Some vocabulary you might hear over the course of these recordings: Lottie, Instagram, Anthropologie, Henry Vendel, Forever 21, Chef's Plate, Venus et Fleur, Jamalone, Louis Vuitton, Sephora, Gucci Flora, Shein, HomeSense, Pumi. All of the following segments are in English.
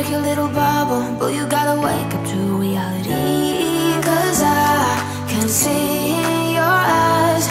break your little bubble, but you gotta wake up to reality. Cause I can see in your eyes,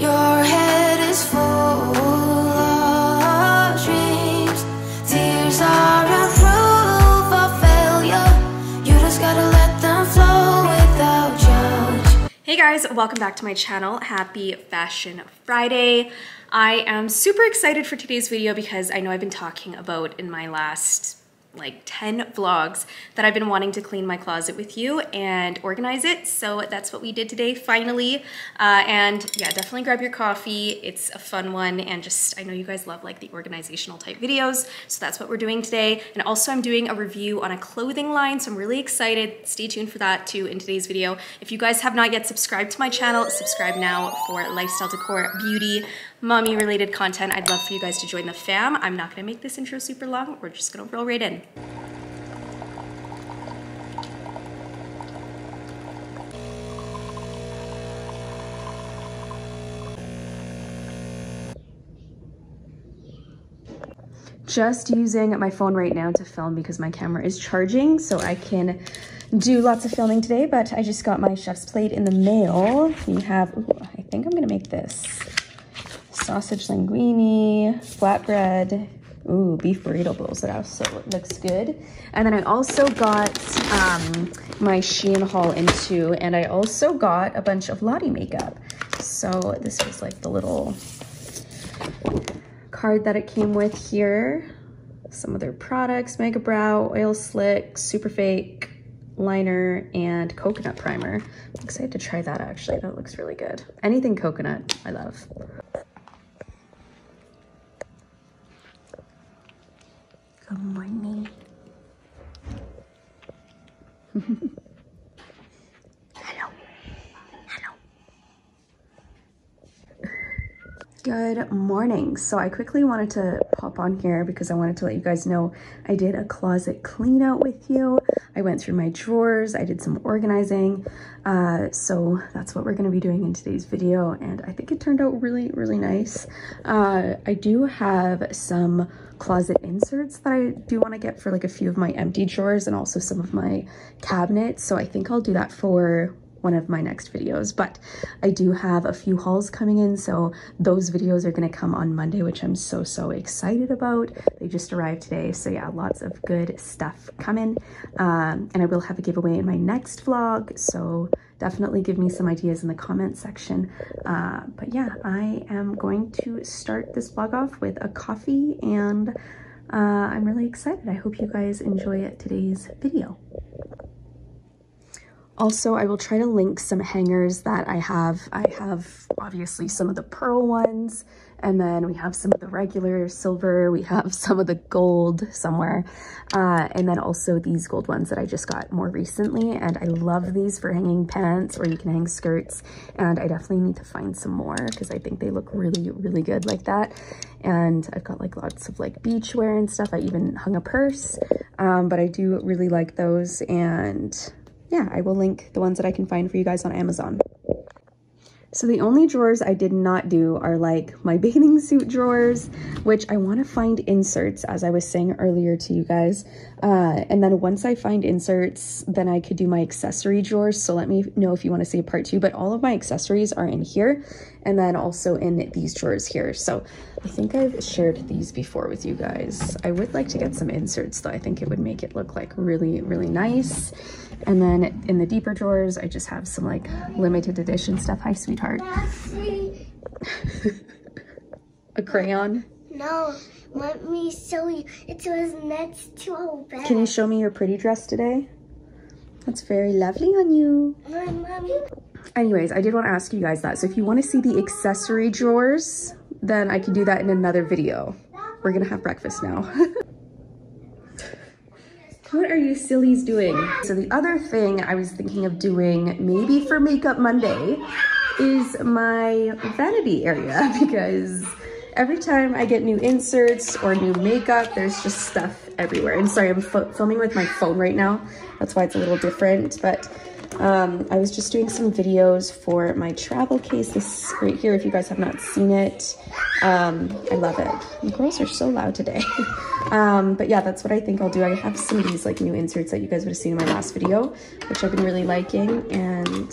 your head is full of dreams. Tears are a proof of failure, you just gotta let them flow without judge. Hey guys, welcome back to my channel. Happy Fashion Friday. I am super excited for today's video because I know I've been talking about in my last like 10 vlogs that I've been wanting to clean my closet with you and organize it. So that's what we did today, finally. And yeah, definitely grab your coffee. It's a fun one. And just, I know you guys love like the organizational type videos. So that's what we're doing today. And also I'm doing a review on a clothing line. So I'm really excited. Stay tuned for that too in today's video. If you guys have not yet subscribed to my channel, subscribe now for lifestyle, decor, beauty, mommy related content. I'd love for you guys to join the fam. I'm not gonna make this intro super long. We're just gonna roll right in. Just using my phone right now to film because my camera is charging, so I can do lots of filming today, but I just got my Chef's Plate in the mail. We have, ooh, I think I'm gonna make this sausage linguine, flatbread, ooh, beef burrito bowls. That also looks good. And then I also got my Shein haul in too, and I also got a bunch of Lottie makeup. So this was like the little card that it came with here. Some of their products: Mega Brow, Oil Slick, Super Fake, liner, and coconut primer. I'm excited to try that actually. That looks really good. Anything coconut, I love. Good morning. Hello. Hello. Good morning. So I quickly wanted to pop on here because I wanted to let you guys know I did a closet clean out with you. I went through my drawers. I did some organizing. So that's what we're going to be doing in today's video. And I think it turned out really, really nice. I do have some closet inserts that I do want to get for like a few of my empty drawers and also some of my cabinets, so I think I'll do that for one of my next videos. But I do have a few hauls coming in, so those videos are going to come on Monday, which I'm so excited about. They just arrived today, so yeah, lots of good stuff coming. And I will have a giveaway in my next vlog, so definitely give me some ideas in the comment section. But yeah, I am going to start this vlog off with a coffee, and I'm really excited. I hope you guys enjoy today's video. Also, I will try to link some hangers that I have. I have obviously some of the pearl ones, and then we have some of the regular silver, we have some of the gold somewhere, and then also these gold ones that I just got more recently, and I love these for hanging pants, or you can hang skirts, and I definitely need to find some more because I think they look really, really good like that. And I've got like lots of like beachwear and stuff. I even hung a purse, but I do really like those, and yeah, I will link the ones that I can find for you guys on Amazon. So the only drawers I did not do are like my bathing suit drawers, which I want to find inserts, as I was saying earlier to you guys. And then once I find inserts, then I could do my accessory drawers. So let me know if you want to see a part 2, but all of my accessories are in here and then also in these drawers here. So I think I've shared these before with you guys. I would like to get some inserts though. I think it would make it look like really, really nice. And then in the deeper drawers, I just have some like limited edition stuff. Hi, sweetheart. A crayon? No, let me show you. It was next to our bed. Can you show me your pretty dress today? That's very lovely on you. My mommy. Anyways, I did want to ask you guys that. So if you want to see the accessory drawers, then I can do that in another video. We're going to have breakfast now. What are you sillies doing? So the other thing I was thinking of doing maybe for Makeup Monday is my vanity area, because every time I get new inserts or new makeup, there's just stuff everywhere. And sorry, I'm filming with my phone right now. That's why it's a little different, but I was just doing some videos for my travel case. This right here, if you guys have not seen it, I love it. The girls are so loud today. But yeah, that's what I think I'll do. I have some of these like new inserts that you guys would have seen in my last video, which I've been really liking, and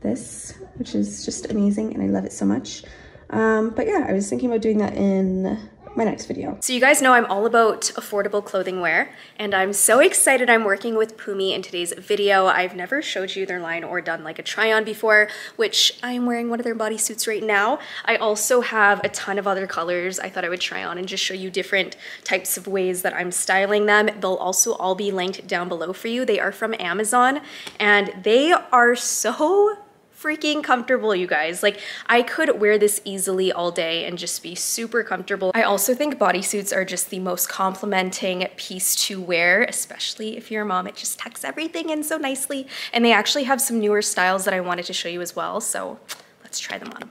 this, which is just amazing, and I love it so much. But yeah, I was thinking about doing that in my next video. So you guys know I'm all about affordable clothing wear, and I'm so excited I'm working with Pumi in today's video. I've never showed you their line or done like a try on before, which I am wearing one of their bodysuits right now. I also have a ton of other colors I thought I would try on and just show you different types of ways that I'm styling them. They'll also all be linked down below for you. They are from Amazon, and they are so freaking comfortable, you guys. Like, I could wear this easily all day and just be super comfortable. I also think bodysuits are just the most complimenting piece to wear, especially if you're a mom. It just tucks everything in so nicely. And they actually have some newer styles that I wanted to show you as well. So let's try them on.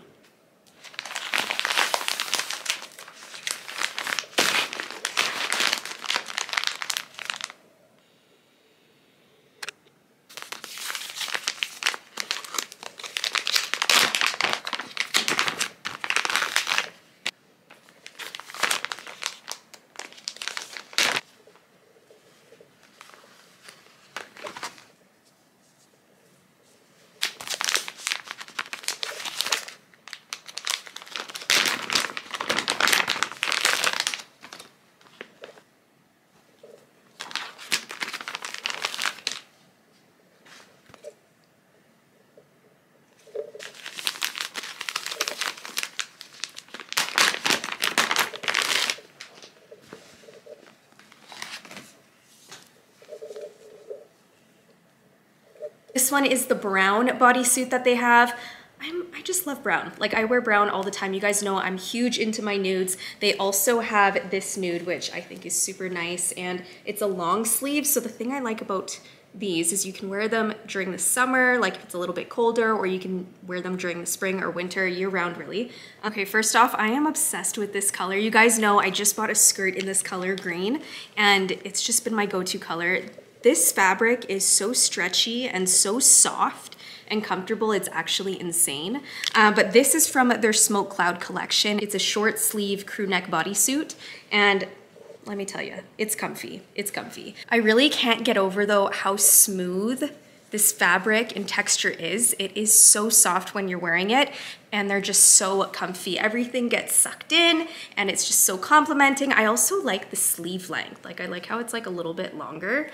This one is the brown bodysuit that they have. I just love brown. Like, I wear brown all the time. You guys know I'm huge into my nudes. They also have this nude, which I think is super nice, and it's a long sleeve. So the thing I like about these is you can wear them during the summer, like if it's a little bit colder, or you can wear them during the spring or winter, year round really. Okay, first off, I am obsessed with this color. You guys know I just bought a skirt in this color green, and it's just been my go-to color. This fabric is so stretchy and so soft and comfortable, it's actually insane. But this is from their Smoke Cloud collection. It's a short sleeve crew neck bodysuit, and let me tell you, it's comfy, it's comfy. I really can't get over though how smooth this fabric and texture is. It is so soft when you're wearing it, and they're just so comfy. Everything gets sucked in, and it's just so complimenting. I also like the sleeve length. Like, I like how it's like a little bit longer.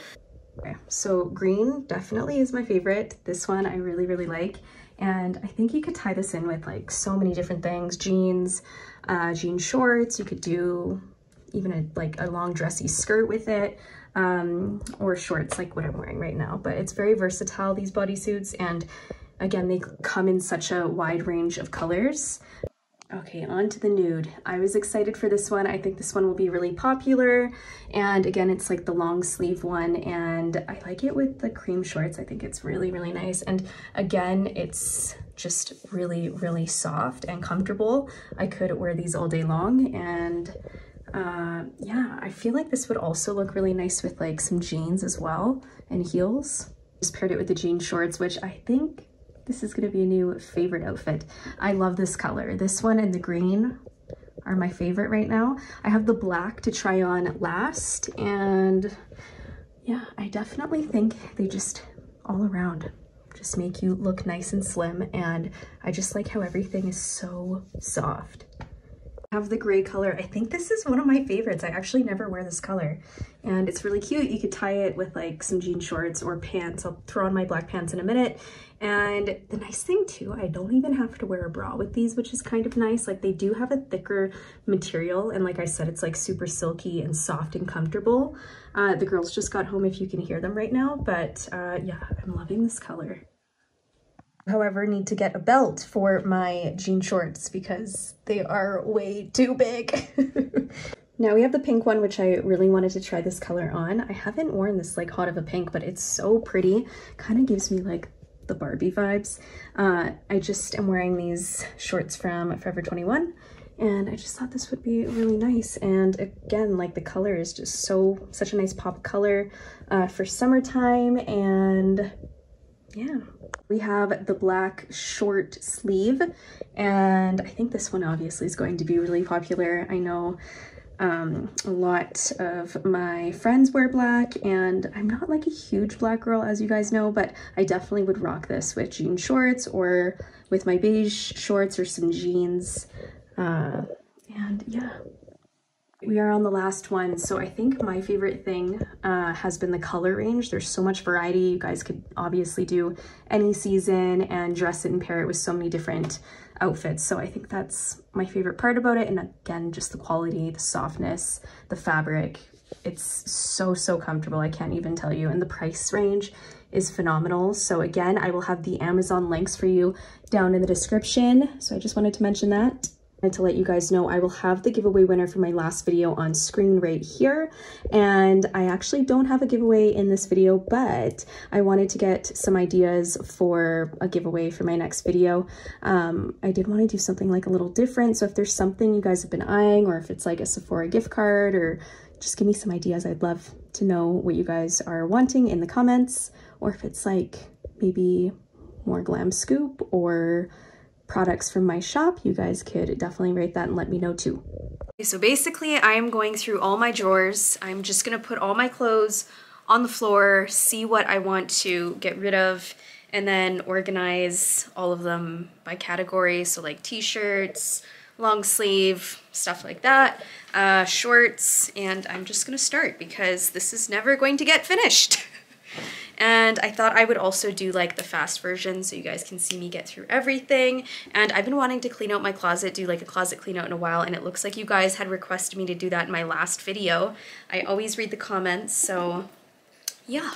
Okay, so green definitely is my favorite. This one I really, really like. And I think you could tie this in with like so many different things. Jeans, jean shorts. You could do even a long dressy skirt with it, or shorts like what I'm wearing right now. But it's very versatile, these bodysuits. And again, they come in such a wide range of colors. Okay, on to the nude. I was excited for this one. I think this one will be really popular. And again, it's like the long sleeve one, and I like it with the cream shorts. I think it's really, really nice. And again, it's just really, really soft and comfortable. I could wear these all day long, and yeah, I feel like this would also look really nice with like some jeans as well and heels. Just paired it with the jean shorts, which I think this is gonna be a new favorite outfit. I love this color. This one and the green are my favorite right now. I have the black to try on last, and yeah, I definitely think they just all around just make you look nice and slim, and I just like how everything is so soft. I have the gray color. I think this is one of my favorites. I actually never wear this color, and it's really cute. You could tie it with like some jean shorts or pants. I'll throw on my black pants in a minute. And the nice thing too, I don't even have to wear a bra with these, which is kind of nice. Like, they do have a thicker material, and like I said, it's like super silky and soft and comfortable. The girls just got home, if you can hear them right now, but yeah, I'm loving this color. However, need to get a belt for my jean shorts because they are way too big. Now we have the pink one, which I really wanted to try this color on. I haven't worn this like hot of a pink, but it's so pretty. Kind of gives me like the Barbie vibes. I just am wearing these shorts from Forever 21, and I just thought this would be really nice. And again, like, the color is just such a nice pop color for summertime, and yeah. We have the black short sleeve, and I think this one obviously is going to be really popular. I know a lot of my friends wear black, and I'm not like a huge black girl, as you guys know, but I definitely would rock this with jean shorts or with my beige shorts or some jeans. And yeah, we are on the last one. So I think my favorite thing has been the color range. There's so much variety. You guys could obviously do any season and dress it and pair it with so many different outfits. So I think that's my favorite part about it. And again, just the quality, the softness, the fabric. It's so, so comfortable. I can't even tell you. And the price range is phenomenal. So again, I will have the Amazon links for you down in the description. So I just wanted to mention that. And to let you guys know, I will have the giveaway winner for my last video on screen right here. And I actually don't have a giveaway in this video, but I wanted to get some ideas for a giveaway for my next video. I did want to do something like a little different. So if there's something you guys have been eyeing, or if it's like a Sephora gift card, or just give me some ideas. I'd love to know what you guys are wanting in the comments, or if it's like maybe more glam scoop or products from my shop, you guys could definitely rate that and let me know too. Okay, so basically I am going through all my drawers. I'm just gonna put all my clothes on the floor, see what I want to get rid of, and then organize all of them by category. So like t-shirts, long sleeve, stuff like that, shorts, and I'm just gonna start because this is never going to get finished. And I thought I would also do like the fast version so you guys can see me get through everything. And I've been wanting to clean out my closet, do like a closet clean out in a while, and it looks like you guys had requested me to do that in my last video. I always read the comments, so yeah.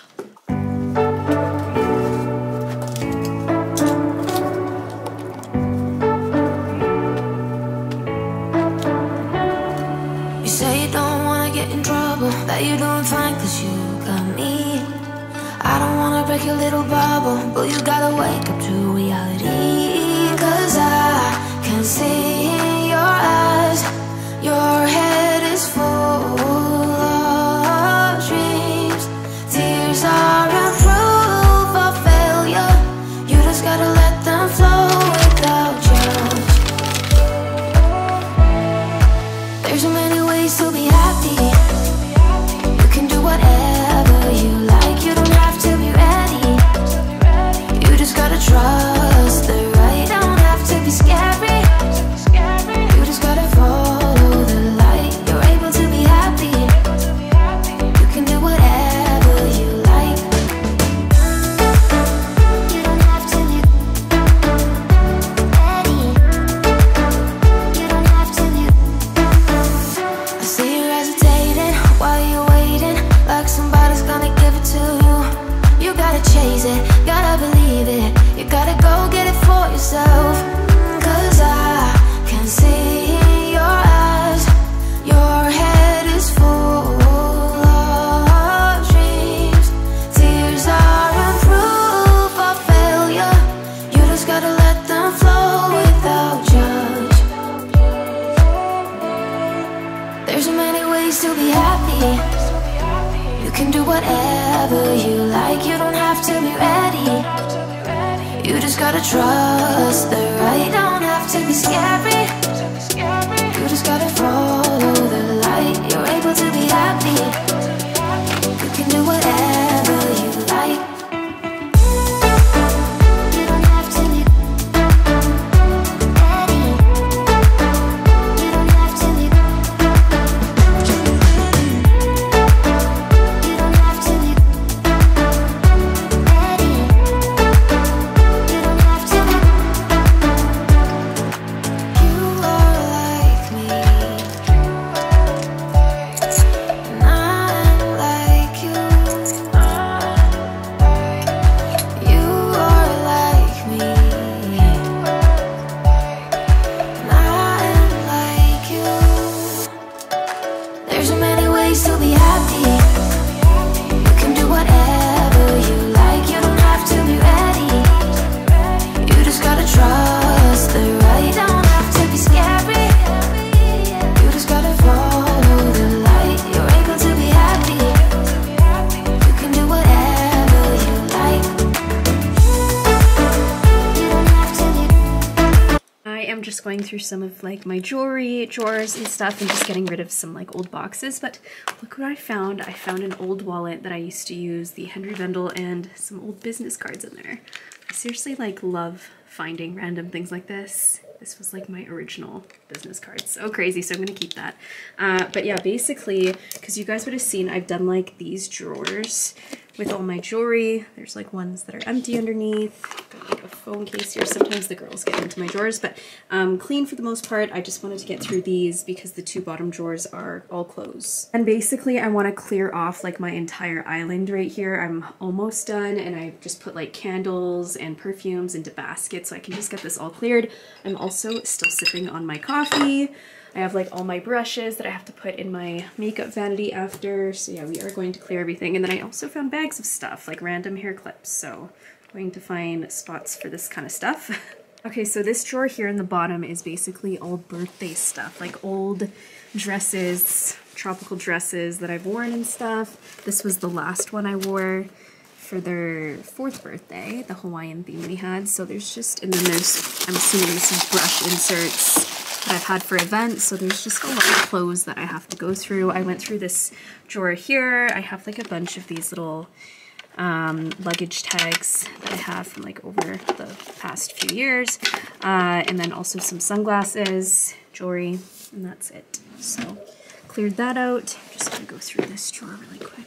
You say you don't wanna get in trouble, that you're doing fine cause you got me. I don't wanna break your little bubble, but you gotta wake up to reality. Cause I can see in your eyes, your head is full of dreams. Tears are a proof of failure, you just gotta let them flow without judge. There's so many ways to be happy, you can do whatever you like. Gotta trust the right, don't have to be scary. You just gotta follow the light. You're able to be happy, you can do whatever you like. You don't have to be ready. You don't have to be. I see you hesitating while you're waiting, like somebody's gonna give it to you. You gotta chase it, gotta believe. You gotta go get it for yourself. Cause I can see in your eyes, your head is full of dreams. Tears are a proof of failure, you just gotta let them flow without judge. There's so many ways to be happy, you can do whatever you like. You don't have to be ready, you just gotta trust the right, don't have to be scary. You just gotta follow the light, you're able to be happy, you can do whatever you like. just going through some of like my jewelry drawers and stuff and just getting rid of some like old boxes. But look what I found. I found an old wallet that I used to use, the Henry Vendel, and some old business cards in there. I seriously like love finding random things like this. This was like my original business card. So crazy, so I'm gonna keep that. But yeah, basically, because you guys would have seen, I've done like these drawers with all my jewelry. There's like ones that are empty underneath. Got like a phone case here. Sometimes the girls get into my drawers, but clean for the most part. I just wanted to get through these because the two bottom drawers are all clothes. And basically I want to clear off like my entire island right here. I'm almost done, and I just put like candles and perfumes into baskets so I can just get this all cleared. I'm also still sipping on my coffee. I have like all my brushes that I have to put in my makeup vanity after. So yeah, we are going to clear everything. And then I also found bags of stuff, like random hair clips. So I'm going to find spots for this kind of stuff. Okay, so this drawer here in the bottom is basically all birthday stuff, like old dresses, tropical dresses that I've worn and stuff. This was the last one I wore for their 4th birthday, the Hawaiian theme we had. So there's just, and then there's, I'm assuming this is brush inserts that I've had for events, so there's just a lot of clothes that I have to go through. I went through this drawer here. I have like a bunch of these little luggage tags that I have from like over the past few years, and then also some sunglasses, jewelry, and that's it. So cleared that out. I'm just gonna go through this drawer really quick.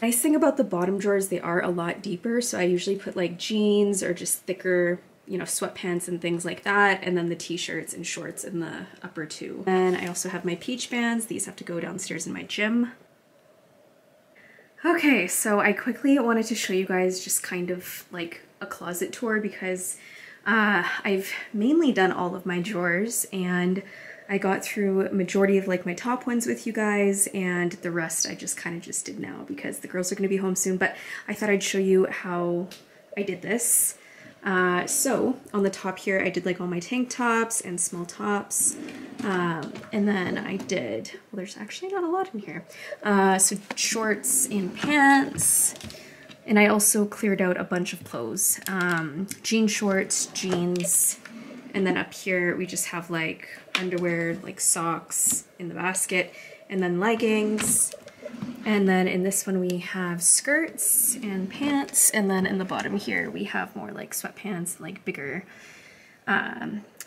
Nice thing about the bottom drawers, they are a lot deeper, so I usually put like jeans or just thicker, you know, sweatpants and things like that, and then the t-shirts and shorts in the upper two. And I also have my peach bands. These have to go downstairs in my gym. Okay, so I quickly wanted to show you guys just kind of like a closet tour, because I've mainly done all of my drawers, and I got through majority of like my top ones with you guys, and the rest I just kind of just did now because the girls are going to be home soon. But I thought I'd show you how I did this. So on the top here, I did like all my tank tops and small tops, and then I did, well, there's actually not a lot in here, so shorts and pants, and I also cleared out a bunch of clothes, jean shorts, jeans, and then up here we just have like underwear, like socks in the basket, and then leggings. And then in this one we have skirts and pants, and then in the bottom here we have more like sweatpants and like bigger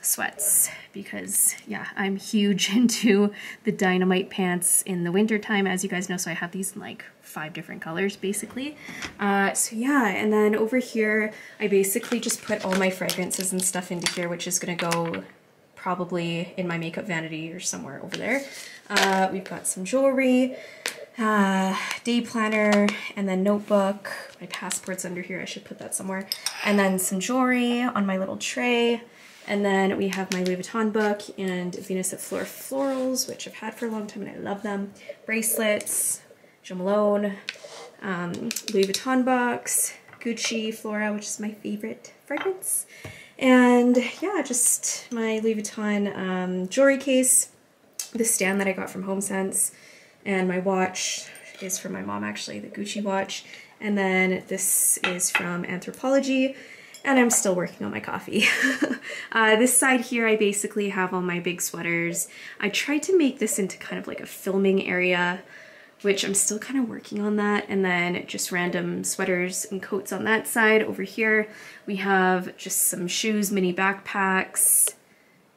sweats, because yeah, I'm huge into the dynamite pants in the winter time, as you guys know, so I have these in like 5 different colors basically. So yeah, and then over here I basically just put all my fragrances and stuff into here, which is gonna go probably in my makeup vanity or somewhere over there. We've got some jewelry, day planner, and then notebook. My passport's under here, I should put that somewhere. And then some jewelry on my little tray. And then we have my Louis Vuitton book and Venus et Fleur florals, which I've had for a long time and I love them. Bracelets, Jamalone, Louis Vuitton box, Gucci Flora, which is my favorite fragrance. And yeah, just my Louis Vuitton jewelry case, the stand that I got from HomeSense, and my watch is from my mom, actually, the Gucci watch. And then this is from Anthropologie, and I'm still working on my coffee. This side here, I basically have all my big sweaters. I tried to make this into kind of like a filming area, which I'm still kind of working on that. And then just random sweaters and coats on that side. Over here, we have just some shoes, mini backpacks.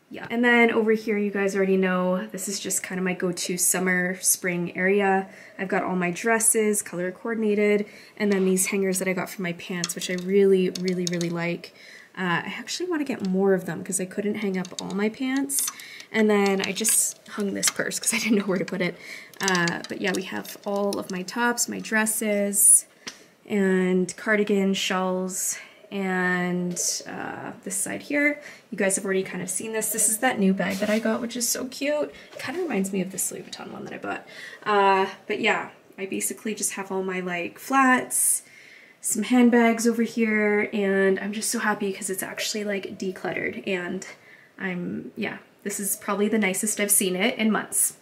Yeah. And then over here, you guys already know, this is just kind of my go-to summer, spring area. I've got all my dresses, color coordinated, and then these hangers that I got for my pants, which I really, really, really like. I actually want to get more of them because I couldn't hang up all my pants. And then I just hung this purse because I didn't know where to put it. But yeah, we have all of my tops, my dresses, and cardigans, shawls, and this side here, you guys have already kind of seen this. This is that new bag that I got, which is so cute. It kind of reminds me of this Louis Vuitton one that I bought. But yeah, I basically just have all my like flats, some handbags over here, and I'm just so happy because it's actually like decluttered, and I'm, yeah, this is probably the nicest I've seen it in months.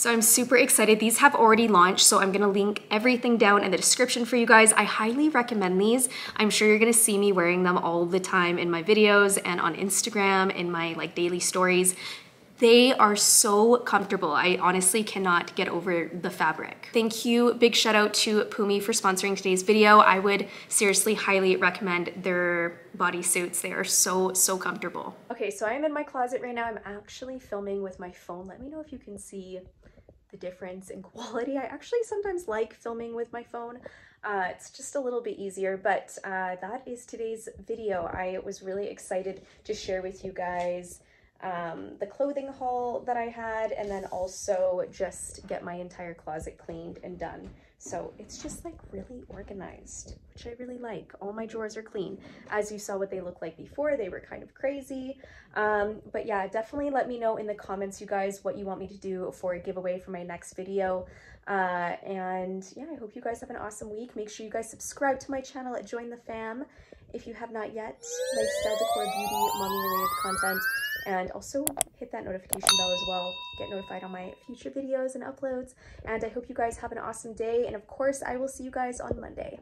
So I'm super excited. These have already launched, so I'm gonna link everything down in the description for you guys. I highly recommend these. I'm sure you're gonna see me wearing them all the time in my videos and on Instagram, in my like daily stories. They are so comfortable. I honestly cannot get over the fabric. Thank you, big shout out to Pumi for sponsoring today's video. I would seriously highly recommend their bodysuits. They are so comfortable. Okay, so I am in my closet right now. I'm actually filming with my phone. Let me know if you can see the difference in quality. I actually sometimes like filming with my phone. It's just a little bit easier, but that is today's video. I was really excited to share with you guys the clothing haul that I had, and then also just get my entire closet cleaned and done. So it's just like really organized, which I really like. All my drawers are clean. As you saw what they looked like before, they were kind of crazy. But yeah, definitely let me know in the comments, you guys, what you want me to do for a giveaway for my next video. And yeah, I hope you guys have an awesome week. Make sure you guys subscribe to my channel at Join the Fam if you have not yet. Lifestyle, decor, beauty, mommy related content. And also hit that notification bell as well. Get notified on my future videos and uploads. And I hope you guys have an awesome day. And of course, I will see you guys on Monday.